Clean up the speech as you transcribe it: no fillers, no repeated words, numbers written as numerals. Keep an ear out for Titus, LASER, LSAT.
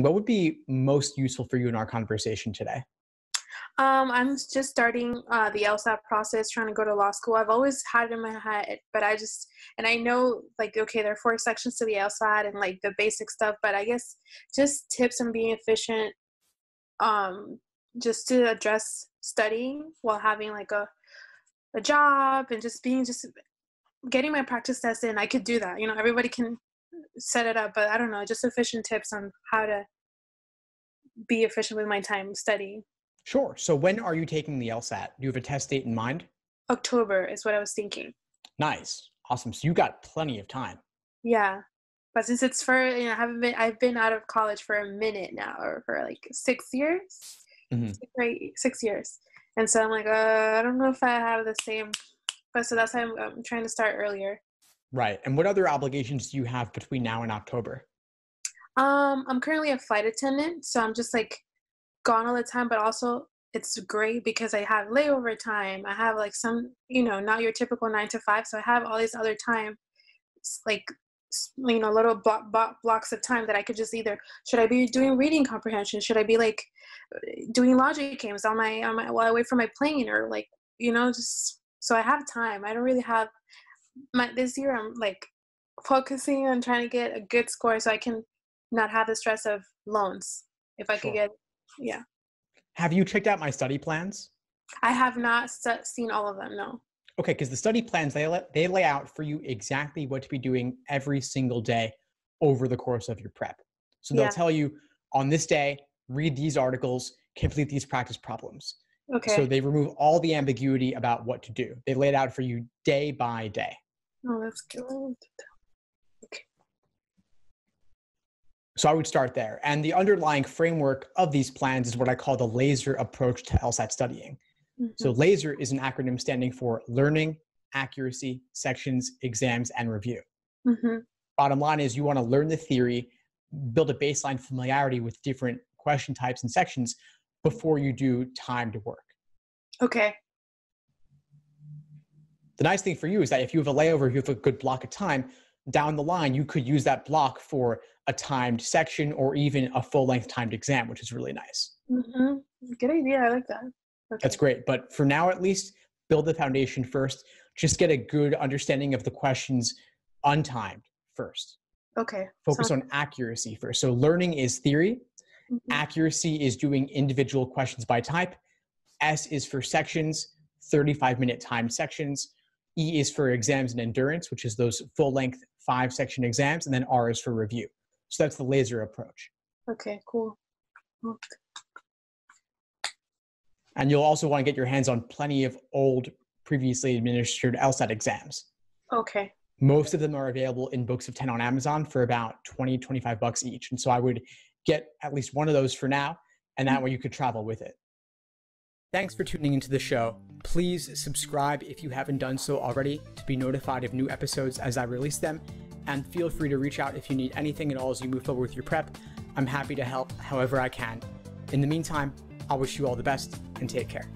what would be most useful for you in our conversation today? I'm just starting the LSAT process, trying to go to law school. I've always had it in my head, but I just, and I know, like, okay, there are 4 sections to the LSAT and, like, the basic stuff, but I guess just tips on being efficient, just to address studying while having, like, a job and just getting my practice test in. I could do that. You know, everybody can set it up, but I don't know, just efficient tips on how to be efficient with my time studying. Sure. So when are you taking the LSAT? Do you have a test date in mind? October is what I was thinking. Nice. Awesome. So you got plenty of time. Yeah. But since it's for, you know, I've been out of college for a minute now, or for like 6 years, mm-hmm. Right? 6 years. And so I'm like, I don't know if I have the same, but so that's why I'm trying to start earlier. Right. And what other obligations do you have between now and October? I'm currently a flight attendant, so I'm just like gone all the time, but also it's great because I have layover time. I have like some, you know, not your typical 9 to 5. So I have all these other time, like, you know, little blocks of time that I could just either, should I be doing reading comprehension? Should I be like doing logic games on my while I wait for my plane, or like, you know, just so I have time. I don't really have this year I'm like focusing on trying to get a good score so I can not have the stress of loans if I could get. Yeah. Have you checked out my study plans? I have not seen all of them, no. Okay, because the study plans, they lay out for you exactly what to be doing every single day over the course of your prep. So they'll tell you, on this day, read these articles, complete these practice problems. Okay. So they remove all the ambiguity about what to do. They lay it out for you day by day. Oh, that's good. So I would start there. And the underlying framework of these plans is what I call the LASER approach to LSAT studying. Mm-hmm. So LASER is an acronym standing for learning, accuracy, sections, exams, and review. Mm-hmm. Bottom line is you want to learn the theory, build a baseline familiarity with different question types and sections before you do timed work. Okay. The nice thing for you is that if you have a layover, you have a good block of time, down the line, you could use that block for a timed section or even a full-length timed exam, which is really nice. Mm-hmm. Good idea. I like that. Okay. That's great. But for now, at least, build the foundation first. Just get a good understanding of the questions untimed first. Okay. Focus on accuracy first. So learning is theory. Mm-hmm. Accuracy is doing individual questions by type. S is for sections, 35-minute timed sections. E is for exams and endurance, which is those full-length 5-section exams, and then R is for review. So that's the LASER approach. Okay, cool. And you'll also want to get your hands on plenty of old, previously administered LSAT exams. Okay. Most of them are available in books of 10 on Amazon for about $20–$25 each. And so I would get at least one of those for now, and that way you could travel with it. Thanks for tuning into the show. Please subscribe if you haven't done so already to be notified of new episodes as I release them, and feel free to reach out if you need anything at all as you move forward with your prep. I'm happy to help however I can. In the meantime, I wish you all the best and take care.